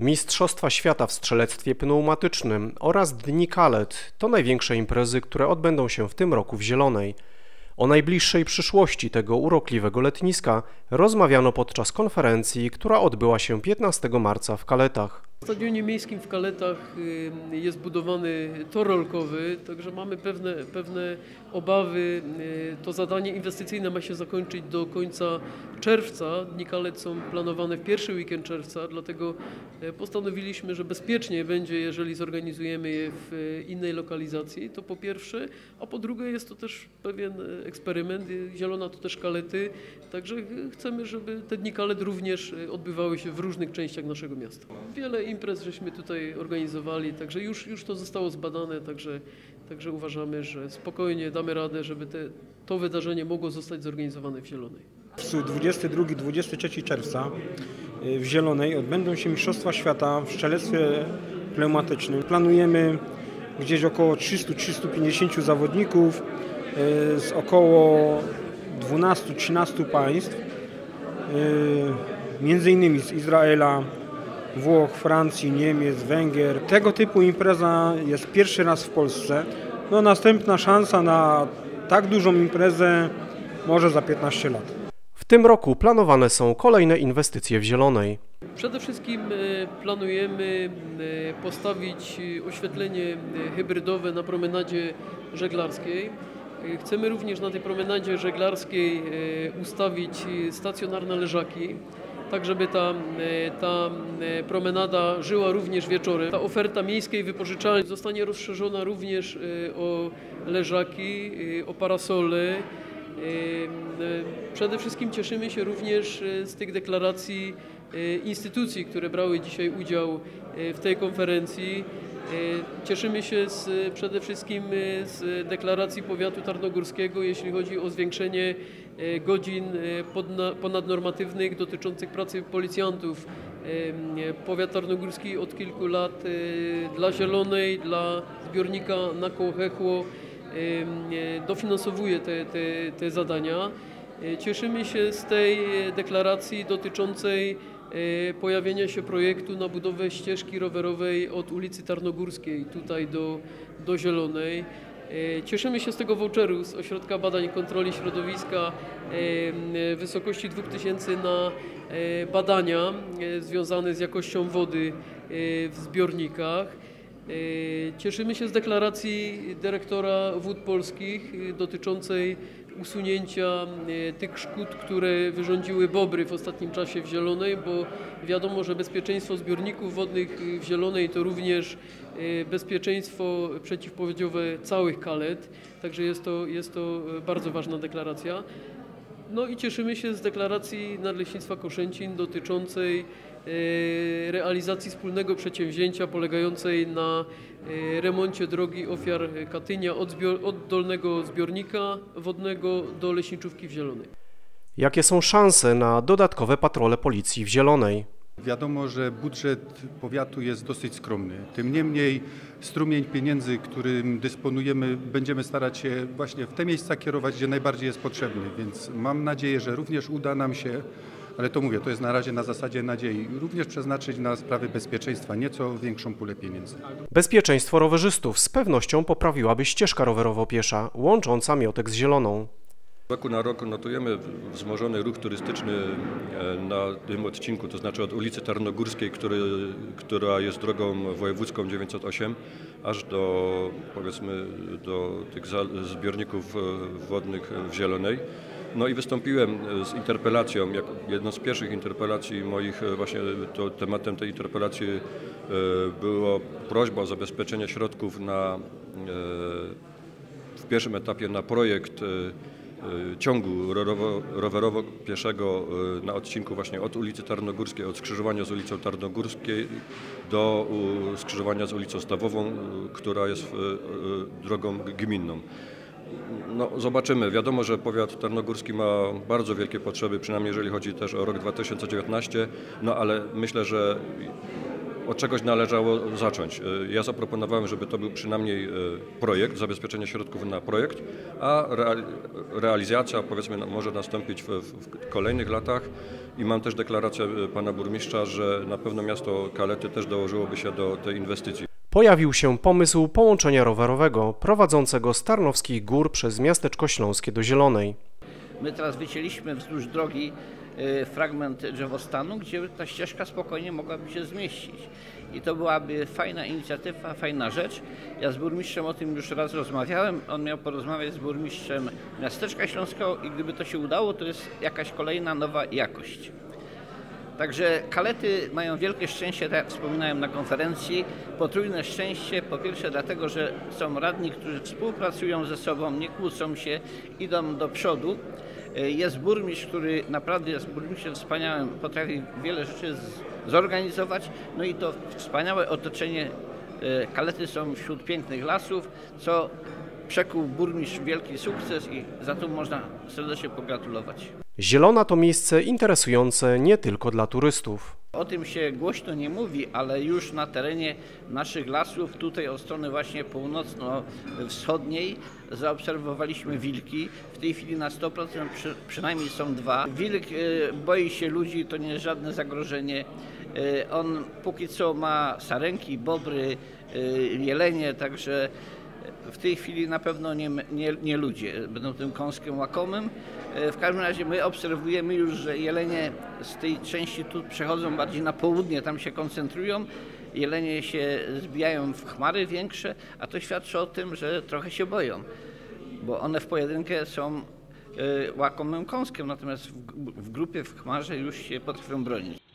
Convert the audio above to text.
Mistrzostwa Świata w Strzelectwie Pneumatycznym oraz Dni Kalet to największe imprezy, które odbędą się w tym roku w Zielonej. O najbliższej przyszłości tego urokliwego letniska rozmawiano podczas konferencji, która odbyła się 15 marca w Kaletach. W stadionie miejskim w Kaletach jest budowany tor rolkowy, także mamy pewne obawy. To zadanie inwestycyjne ma się zakończyć do końca czerwca. Dni Kalet są planowane w pierwszy weekend czerwca, dlatego postanowiliśmy, że bezpiecznie będzie, jeżeli zorganizujemy je w innej lokalizacji, to po pierwsze, a po drugie jest to też pewien eksperyment. Zielona to też Kalety, także chcemy, żeby te Dni Kalet również odbywały się w różnych częściach naszego miasta. Wiele imprez żeśmy tutaj organizowali, także już to zostało zbadane, także uważamy, że spokojnie damy radę, żeby to wydarzenie mogło zostać zorganizowane w Zielonej. W 22-23 czerwca w Zielonej odbędą się Mistrzostwa Świata w Strzelectwie Pneumatycznym. Planujemy gdzieś około 300-350 zawodników z około 12-13 państw, m.in. z Izraela, Włoch, Francji, Niemiec, Węgier. Tego typu impreza jest pierwszy raz w Polsce. No, następna szansa na tak dużą imprezę może za 15 lat. W tym roku planowane są kolejne inwestycje w Zielonej. Przede wszystkim planujemy postawić oświetlenie hybrydowe na promenadzie żeglarskiej. Chcemy również na tej promenadzie żeglarskiej ustawić stacjonarne leżaki, tak żeby ta promenada żyła również wieczorem. Ta oferta miejskiej wypożyczalni zostanie rozszerzona również o leżaki, o parasole. Przede wszystkim cieszymy się również z tych deklaracji instytucji, które brały dzisiaj udział w tej konferencji. Cieszymy się przede wszystkim z deklaracji powiatu tarnogórskiego, jeśli chodzi o zwiększenie godzin ponadnormatywnych dotyczących pracy policjantów. Powiat tarnogórski od kilku lat dla Zielonej, dla zbiornika na Kołochło dofinansowuje te zadania. Cieszymy się z tej deklaracji dotyczącej pojawienia się projektu na budowę ścieżki rowerowej od ulicy Tarnogórskiej tutaj do Zielonej. Cieszymy się z tego voucheru z Ośrodka Badań i Kontroli Środowiska w wysokości 2000 na badania związane z jakością wody w zbiornikach. Cieszymy się z deklaracji dyrektora Wód Polskich dotyczącej usunięcia tych szkód, które wyrządziły bobry w ostatnim czasie w Zielonej, bo wiadomo, że bezpieczeństwo zbiorników wodnych w Zielonej to również bezpieczeństwo przeciwpowodziowe całych Kalet, także jest to bardzo ważna deklaracja. No i cieszymy się z deklaracji Nadleśnictwa Koszęcin dotyczącej realizacji wspólnego przedsięwzięcia polegającej na remoncie drogi ofiar Katynia od Dolnego Zbiornika Wodnego do Leśniczówki w Zielonej. Jakie są szanse na dodatkowe patrole policji w Zielonej? Wiadomo, że budżet powiatu jest dosyć skromny. Tym niemniej strumień pieniędzy, którym dysponujemy, będziemy starać się właśnie w te miejsca kierować, gdzie najbardziej jest potrzebny. Więc mam nadzieję, że również uda nam się, ale to mówię, to jest na razie na zasadzie nadziei, również przeznaczyć na sprawy bezpieczeństwa nieco większą pulę pieniędzy. Bezpieczeństwo rowerzystów z pewnością poprawiłaby ścieżka rowerowo-piesza, łącząca Miotek z Zieloną. Roku na rok notujemy wzmożony ruch turystyczny na tym odcinku, to znaczy od ulicy Tarnogórskiej, która jest drogą wojewódzką 908, aż do, powiedzmy, do tych zbiorników wodnych w Zielonej. No i wystąpiłem z interpelacją, jak jedną z pierwszych interpelacji moich, właśnie to tematem tej interpelacji była prośba o zabezpieczenie środków w pierwszym etapie na projekt ciągu rowerowo-pieszego na odcinku właśnie od ulicy Tarnogórskiej, od skrzyżowania z ulicą Tarnogórskiej do skrzyżowania z ulicą Stawową, która jest drogą gminną. No, zobaczymy. Wiadomo, że powiat tarnogórski ma bardzo wielkie potrzeby, przynajmniej jeżeli chodzi też o rok 2019, no ale myślę, że od czegoś należało zacząć. Ja zaproponowałem, żeby to był przynajmniej projekt, zabezpieczenie środków na projekt, a realizacja, powiedzmy, może nastąpić w kolejnych latach. I mam też deklarację pana burmistrza, że na pewno miasto Kalety też dołożyłoby się do tej inwestycji. Pojawił się pomysł połączenia rowerowego prowadzącego z Tarnowskich Gór przez Miasteczko Śląskie do Zielonej. My teraz wycięliśmy wzdłuż drogi fragment drzewostanu, gdzie ta ścieżka spokojnie mogłaby się zmieścić. I to byłaby fajna inicjatywa, fajna rzecz. Ja z burmistrzem o tym już raz rozmawiałem. On miał porozmawiać z burmistrzem Miasteczka Śląskiego i gdyby to się udało, to jest jakaś kolejna nowa jakość. Także Kalety mają wielkie szczęście, tak jak wspominałem na konferencji, potrójne szczęście. Po pierwsze dlatego, że są radni, którzy współpracują ze sobą, nie kłócą się, idą do przodu. Jest burmistrz, który naprawdę jest burmistrzem wspaniałym, potrafi wiele rzeczy zorganizować. No i to wspaniałe otoczenie. Kalety są wśród pięknych lasów, co przekuł burmistrz wielki sukces i za to można serdecznie pogratulować. Zielona to miejsce interesujące nie tylko dla turystów. O tym się głośno nie mówi, ale już na terenie naszych lasów, tutaj od strony właśnie północno-wschodniej, zaobserwowaliśmy wilki. W tej chwili na 100% przynajmniej są dwa. Wilk boi się ludzi, to nie jest żadne zagrożenie. On póki co ma sarenki, bobry, jelenie, także w tej chwili na pewno nie ludzie będą tym kąskiem łakomym. W każdym razie my obserwujemy już, że jelenie z tej części tu przechodzą bardziej na południe, tam się koncentrują. Jelenie się zbijają w chmary większe, a to świadczy o tym, że trochę się boją, bo one w pojedynkę są łakomym kąskiem, natomiast w grupie, w chmarze już się potrafią bronić.